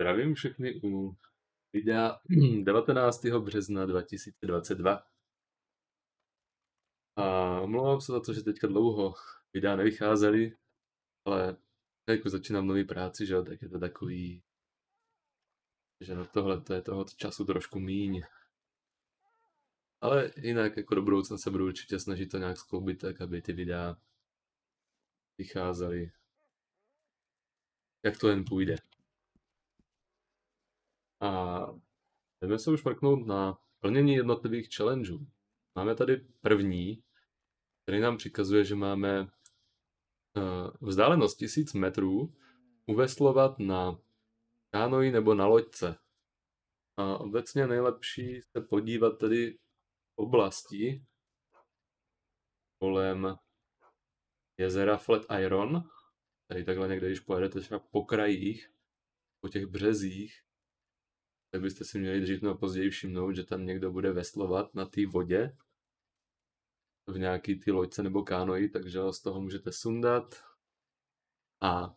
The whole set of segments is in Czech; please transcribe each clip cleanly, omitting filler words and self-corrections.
Zdravím všechny u videa 19. března 2022. A omlouvám se za to, že teďka dlouho videa nevycházely, ale jako začínám nový práci, že? Tak je to takový, že na tohle to je toho času trošku míň. Ale jinak jako do budoucna se budu určitě snažit to nějak skloubit tak, aby ty videa vycházely, jak to jen půjde. A jdeme se už mrknout na plnění jednotlivých challengeů. Máme tady první, který nám přikazuje, že máme vzdálenost 1000 metrů uveslovat na kánoji nebo na loďce. A obecně nejlepší se podívat tady oblasti kolem jezera Flat Iron. Tady takhle někde, když pojedete třeba po krajích, po těch březích, tak byste si měli dřív nebo později všimnout, že tam někdo bude veslovat na té vodě v nějaký ty loďce nebo kánoji, takže z toho můžete sundat a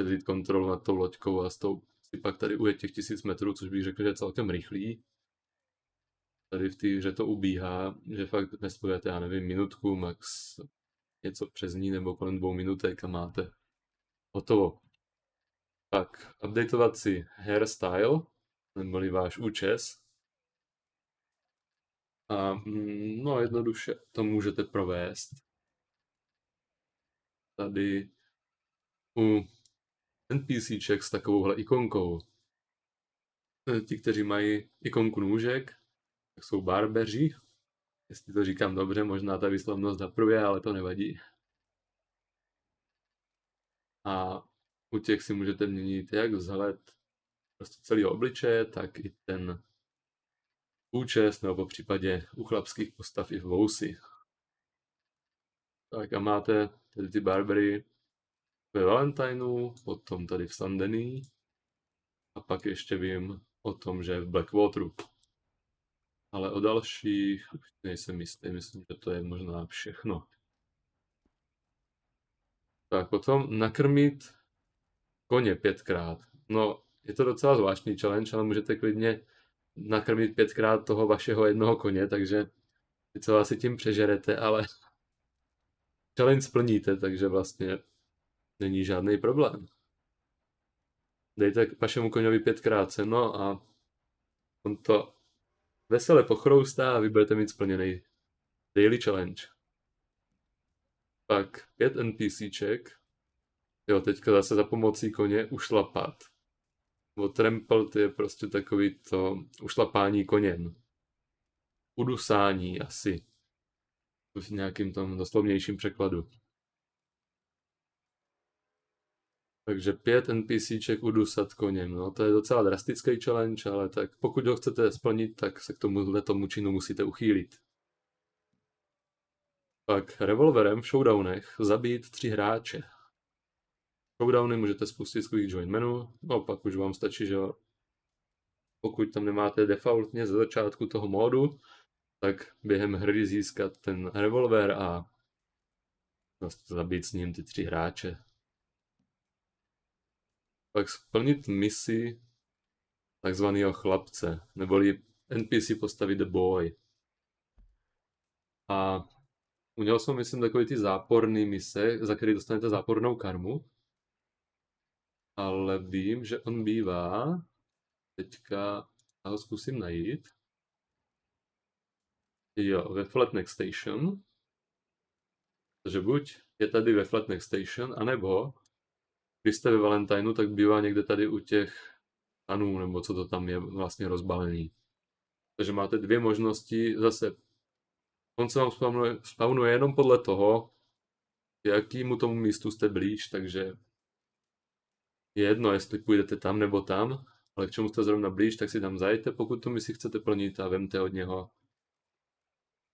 vzít kontrolu nad tou loďkou a s tou si pak tady ujet těch 1000 metrů, což bych řekl, že je celkem rychlý. Tady v té hře to ubíhá, že fakt nespojete, já nevím, minutku, max něco přes ní nebo kolem 2 minutek a máte hotovo. Pak updateovat si hairstyle, neboli váš účes. A no, jednoduše to můžete provést. Tady u NPCček s takovouhle ikonkou. Ti, kteří mají ikonku nůžek, tak jsou barbeři. Jestli to říkám dobře, možná ta výslovnost zapruje, ale to nevadí. A u těch si můžete měnit jak vzhled prostě celý obličeje, tak i ten účes, nebo po případě u chlapských postav i vousy. Tak a máte tady ty barbery ve Valentineu, potom tady v Sandeny a pak ještě vím o tom, že v Blackwateru. Ale o dalších už nejsem jistý, myslím, že to je možná všechno. Tak potom nakrmit koně 5krát. No, je to docela zvláštní challenge, ale můžete klidně nakrmit 5krát toho vašeho jednoho koně, takže co asi tím přežerete, ale challenge splníte, takže vlastně není žádný problém. Dejte vašemu koňovi 5krát ceno a on to vesele pochroustá a vy budete mít splněný daily challenge. Pak 5 NPCček, jo, teďka zase za pomocí koně ušlapat. Trampled je prostě takový to ušlapání koněm. Udusání asi. V nějakým tom doslovnějším překladu. Takže 5 NPCček udusat koněm. No, to je docela drastický challenge, ale tak pokud ho chcete splnit, tak se k tomu činu musíte uchýlit. Pak revolverem v showdownech zabít 3 hráče. Showdowny můžete spustit z quick join menu, no pak už vám stačí, že pokud tam nemáte defaultně ze začátku toho módu, tak během hry získat ten revolver a vlastně zabít s ním ty 3 hráče. Pak splnit misi takzvaného chlapce, neboli NPC postavit The Boy. A u něho jsou, myslím, takové ty záporné mise, za které dostanete zápornou karmu. Ale vím, že on bývá, teďka ho zkusím najít, jo, ve Flatneck Station, takže buď je tady ve Flatneck Station, anebo když jste ve Valentineu, tak bývá někde tady u těch stanů, nebo co to tam je vlastně rozbalený. Takže máte 2 možnosti, zase on se vám spawnuje jenom podle toho, jakému tomu místu jste blíž, takže je jedno, jestli půjdete tam nebo tam, ale k čemu jste zrovna blíž, tak si tam zajděte, pokud tu misi chcete plnit a vemte od něho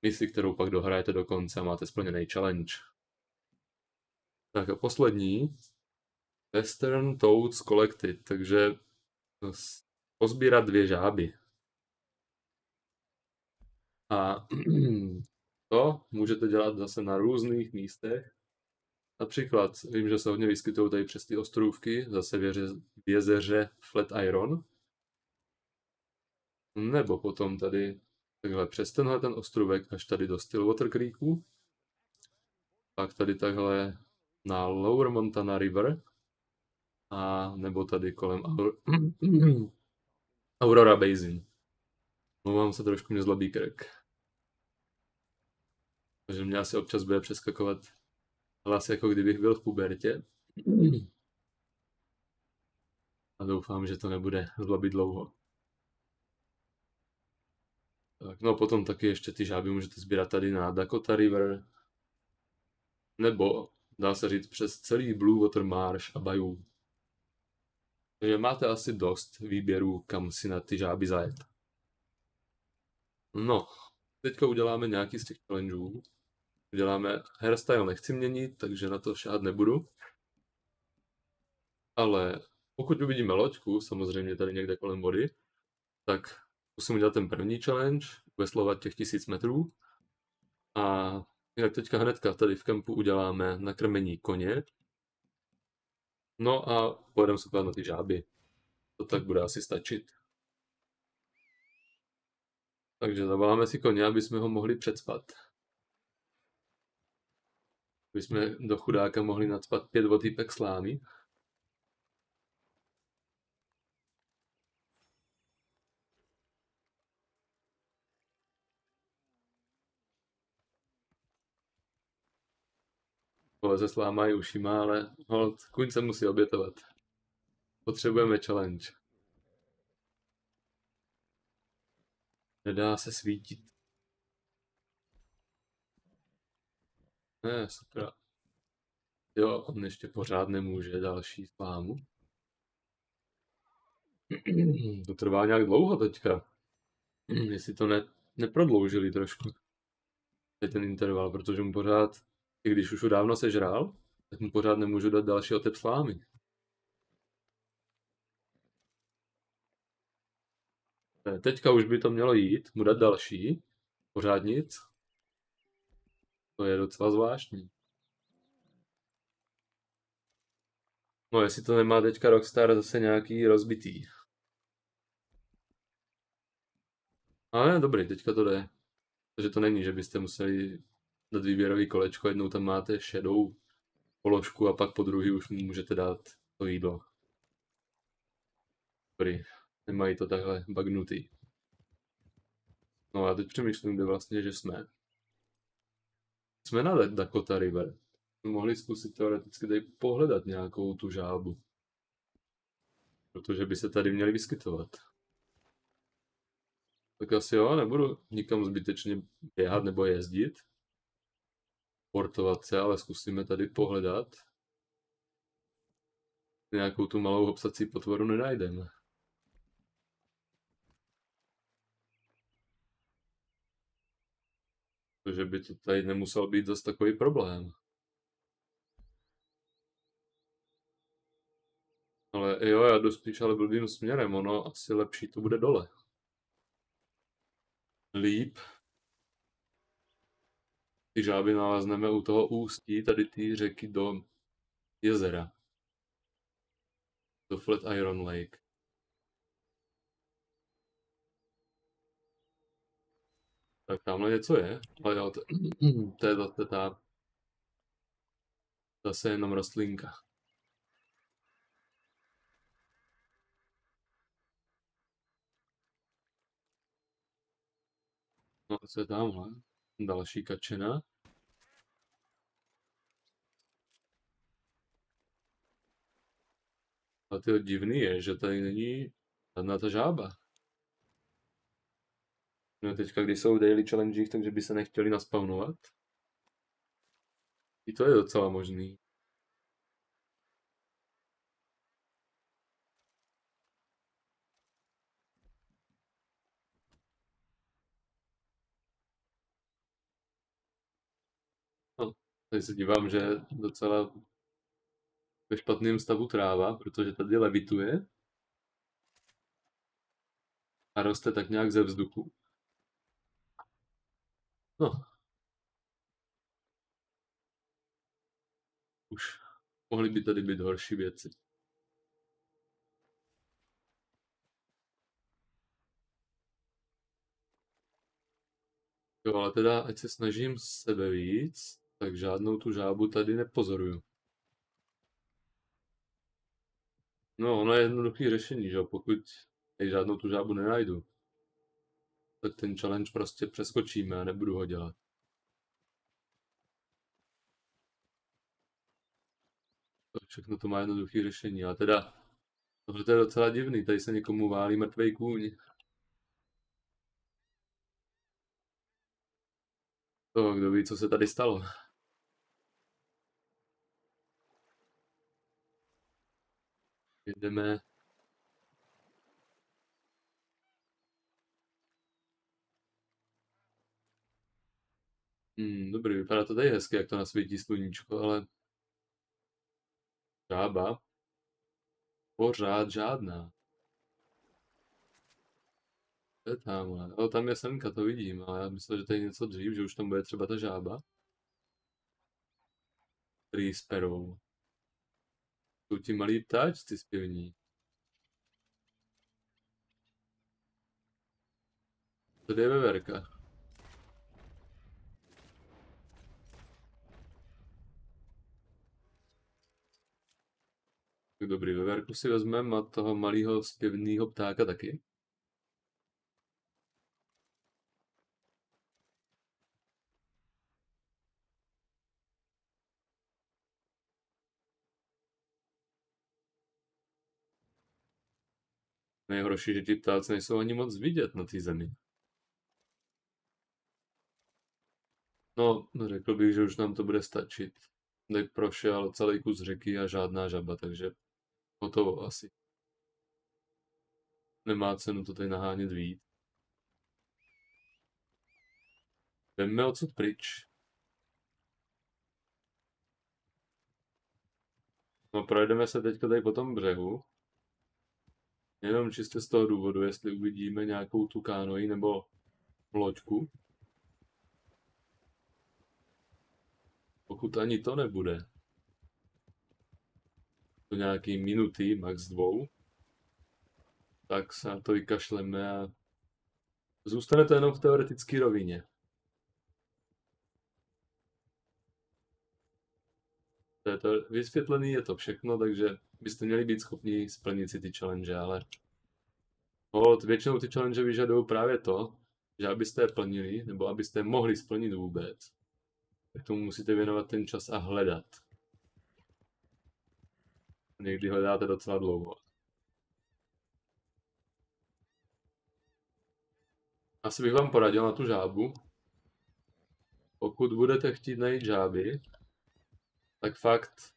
misi, kterou pak dohrajete do konce a máte splněný challenge. Tak a poslední, Western Toads Collected, takže pozbírat 2 žáby. A to můžete dělat zase na různých místech. Například vím, že se hodně vyskytují tady přes ty ostrůvky, zase v jezeře Flat Iron. Nebo potom tady takhle přes tenhle ten ostrůvek až tady do Stillwater Creeku. Pak tady takhle na Lower Montana River. A nebo tady kolem Aurora Basin. No, mám se trošku, mě zlobí krk. Takže mě asi občas bude přeskakovat hlas, jako kdybych byl v pubertě. A doufám, že to nebude zlobit dlouho. Tak, no potom taky ještě ty žáby můžete sbírat tady na Dakota River. Nebo, dá se říct, přes celý Blue Water Marsh a Bayou. Takže máte asi dost výběrů, kam si na ty žáby zajet. No, teďka uděláme nějaký z těch challengeů. Uděláme hairstyle, nechci měnit, takže na to šát nebudu. Ale pokud uvidíme loďku, samozřejmě tady někde kolem vody, tak musím udělat ten první challenge, veslovat těch 1000 metrů. A jinak teďka hnedka tady v kempu uděláme nakrmení koně. No a pojedeme se na ty žáby. To tak bude asi stačit. Takže zavoláme si koně, aby jsme ho mohli přecpat. Aby jsme do chudáka mohli nacpat 5 votýpek slámy. Poleze sláma i ušima, ale holt, kuň se musí obětovat. Potřebujeme challenge. Nedá se svítit. Ne, sakra. Jo, on ještě pořád nemůže další slámu. To trvá nějak dlouho teďka. Jestli to neprodloužili trošku. Ten interval, protože mu pořád, i když už ho dávno sežral, tak mu pořád nemůžu dát další otep slámy. Teďka už by to mělo jít, mu dát další, pořád nic. To je docela zvláštní. No, jestli to nemá teďka Rockstar zase nějaký rozbitý. Ale dobrý, teďka to jde. Takže to není, že byste museli dát výběrový kolečko, jednou tam máte šedou položku a pak po druhý už můžete dát to jídlo. Dobrý. Nemají to takhle bagnutý. No a teď přemýšlím, kde vlastně, že jsme. Jsme na Dakota River. Mohli zkusit teoreticky tady pohledat nějakou tu žábu. Protože by se tady měly vyskytovat. Tak asi jo, nebudu nikam zbytečně běhat nebo jezdit. Portovat se, ale zkusíme tady pohledat. Nějakou tu malou hopsací potvoru nenajdeme. Že by to tady nemusel být zase takový problém. Ale jo, já jdu spíš ale blbým směrem, ono asi lepší to bude dole. Líp. Ty žáby nalezneme u toho ústí, tady ty řeky do jezera. Do Flat Iron Lake. Tak tamhle něco je, ale jo, to je zase jenom rostlinka. No a co je tamhle? Další kačena. A to divný je, že tady není žádná ta žába. No teďka, když jsou daily challenge, takže by se nechtěli naspavnovat. I to je docela možný. No, tady se dívám, že je docela ve špatném stavu tráva, protože tady levituje. A roste tak nějak ze vzduchu. No. Už mohly by tady být horší věci. Jo, ale teda, ať se snažím sebe víc, tak žádnou tu žábu tady nepozoruju. No, ono je jednoduché řešení, že jo, pokud žádnou tu žábu nenajdu, tak ten challenge prostě přeskočíme a nebudu ho dělat. Všechno to má jednoduché řešení, a teda tohle je docela divný, tady se někomu válí mrtvej kůň. To, kdo ví, co se tady stalo. Jedeme. Dobrý, vypadá to tady hezky, jak to nasvítí sluníčko, ale... Žába? Pořád žádná. To je tamhle. O, tam je semka, to vidím, ale já myslel, že tady něco dřív, že už tam bude třeba ta žába. Který s perou. Jsou ti malí ptáčci zpěvní. Tady je veverka. Dobrý, veverku si vezmeme a toho malého zpěvného ptáka taky. Nejhorší, že ti ptáci nejsou ani moc vidět na té zemi. No, řekl bych, že už nám to bude stačit. Tady prošel celý kus řeky a žádná žaba, takže hotovo asi. Nemá cenu to tady nahánět víc. Jdeme odsud pryč. No, projedeme se teďka tady po tom břehu. Jenom čistě z toho důvodu, jestli uvidíme nějakou tu kánoji nebo loďku. Pokud ani to nebude. Do nějaký minuty, max 2. Tak se na to vykašleme a zůstane to jenom v teoretické rovině. To je to vysvětlený, je to všechno, takže byste měli být schopni splnit si ty challenge, ale většinou ty challenge vyžadují právě to, že abyste je plnili, nebo abyste je mohli splnit vůbec, tak tomu musíte věnovat ten čas a hledat. Někdy hledáte docela dlouho. Asi bych vám poradil na tu žábu. Pokud budete chtít najít žáby, tak fakt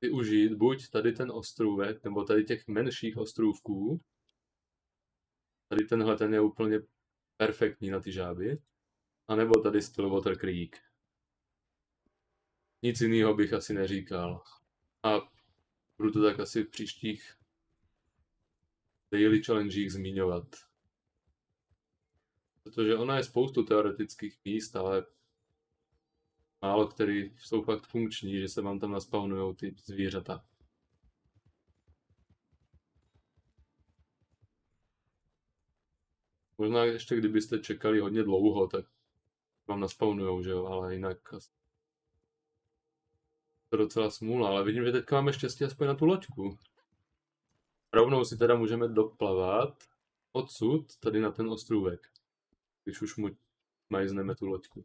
využít buď tady ten ostrůvek, nebo tady těch menších ostrůvků. Tady tenhle ten je úplně perfektní na ty žáby. A nebo tady Stillwater Creek. Nic jiného bych asi neříkal. A budu to tak asi v příštích daily challengech zmiňovat. Protože ona je spoustu teoretických míst, ale málo který jsou fakt funkční, že se vám tam naspavnují ty zvířata. Možná ještě kdybyste čekali hodně dlouho, tak vám naspavnujou, že jo, ale jinak asi. To je docela smůla, ale vidím, že teďka máme štěstí aspoň na tu loďku. Rovnou si teda můžeme doplavat odsud tady na ten ostrůvek, když už mu majzneme tu loďku.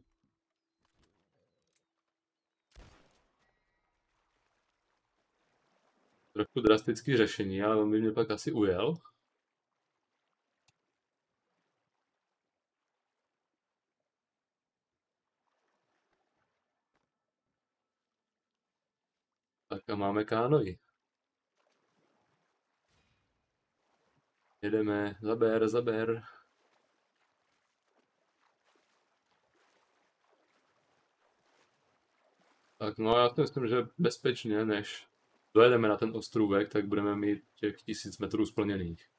Trochu drastické řešení, ale on by mě pak asi ujel. Tak a máme kánoj. Jedeme, zaber. Tak no, já si myslím, že bezpečně, než dojedeme na ten ostrůvek, tak budeme mít těch 1000 metrů splněných.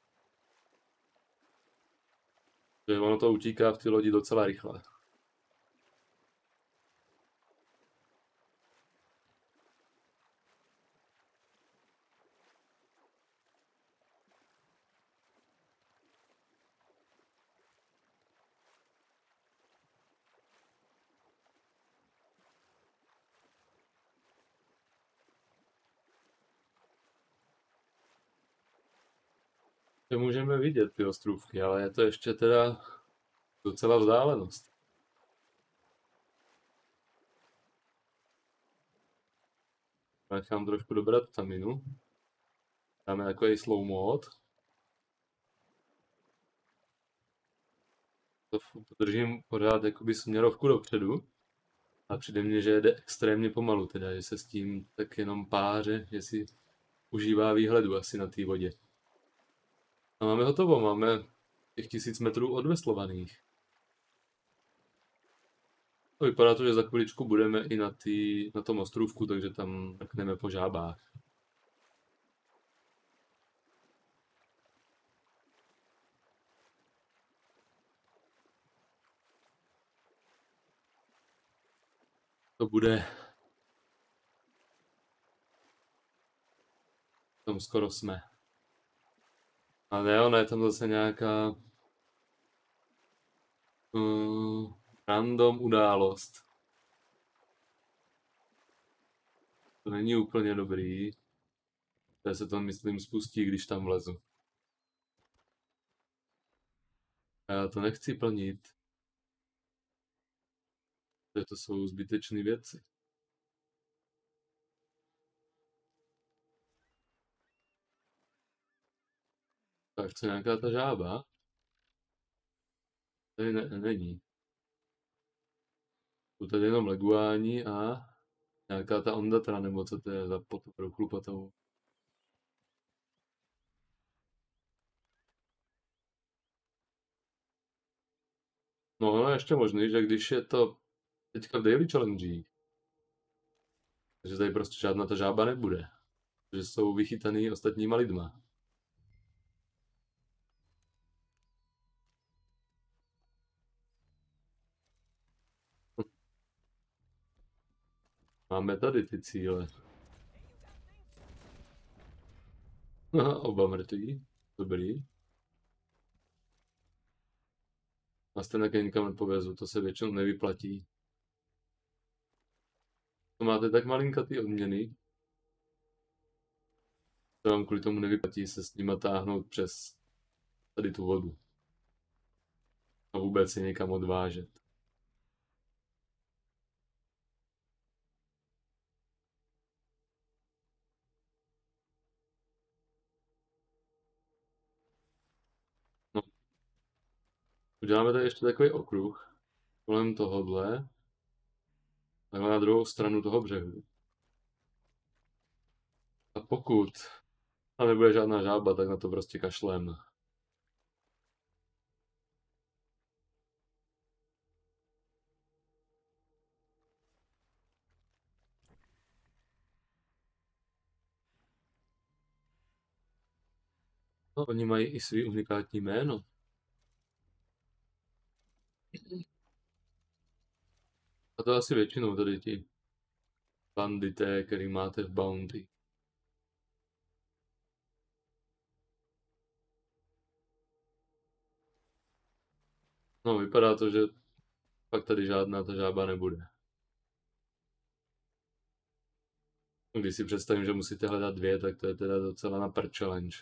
Takže ono to utíká v ty lodi docela rychle. že můžeme vidět ty ostrůvky, ale je to ještě teda docela vzdálenost. Nechám trošku dobrat taminu. Dáme takový slow mod. To podržím pořád jakoby směrovku dopředu. A přijde mně, že jede extrémně pomalu, teda, že se s tím tak jenom páře, že si užívá výhledu asi na té vodě. A máme hotovo, máme těch 1000 metrů odveslovaných. To vypadá to, že za chviličku budeme i na tom ostrůvku, takže tam mrkneme po žábách. To bude... Tam skoro jsme. A ne, ona je tam zase nějaká... random událost. To není úplně dobrý. To se tam, myslím, spustí, když tam vlezu. Já to nechci plnit. To jsou zbytečné věci. Tak co nějaká ta žába? Tady není. To tady jenom leguání a nějaká ta ondatra, nebo co to je za potoprou chlupatou. No ono je ještě možný, že když je to teďka v daily challenge, takže tady prostě žádná ta žába nebude, že jsou vychytaný ostatníma lidma. Máme tady ty cíle. Oba mrtví, dobrý. A stejně nikam nepovezu, to se většinou nevyplatí. To máte tak malinkatý odměny. To vám kvůli tomu nevyplatí se s nima táhnout přes tady tu vodu. A vůbec se někam odvážet. No. Uděláme tady ještě takový okruh kolem tohohle. Takhle na druhou stranu toho břehu. A pokud tam nebude žádná žába, tak na to prostě kašlem. No, oni mají i svý unikátní jméno. A to asi většinou tady ti bandité, který máte v Bounty. No, vypadá to, že pak tady žádná ta žába nebude. Když si představím, že musíte hledat dvě, tak to je teda docela na prd challenge.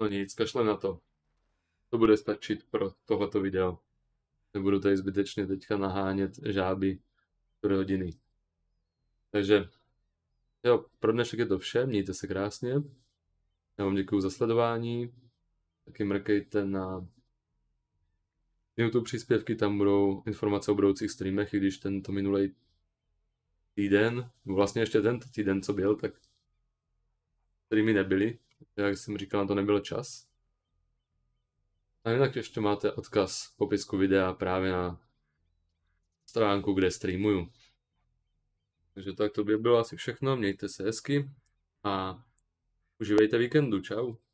No nic, kašlem na to. To bude stačit pro tohleto video. Nebudu tady zbytečně teďka nahánět žáby 3 hodiny. Takže jo, pro dnešek je to vše, mějte se krásně. Já vám děkuju za sledování. Taky mrkejte na YouTube příspěvky, tam budou informace o budoucích streamech, i když tento minulý týden, vlastně ještě tento týden, co byl, tak streamy nebyly. Jak jsem říkal, na to nebyl čas. A jinak ještě máte odkaz v popisku videa právě na stránku, kde streamuju. Takže tak to by bylo asi všechno, mějte se hezky a užívejte víkendu, čau.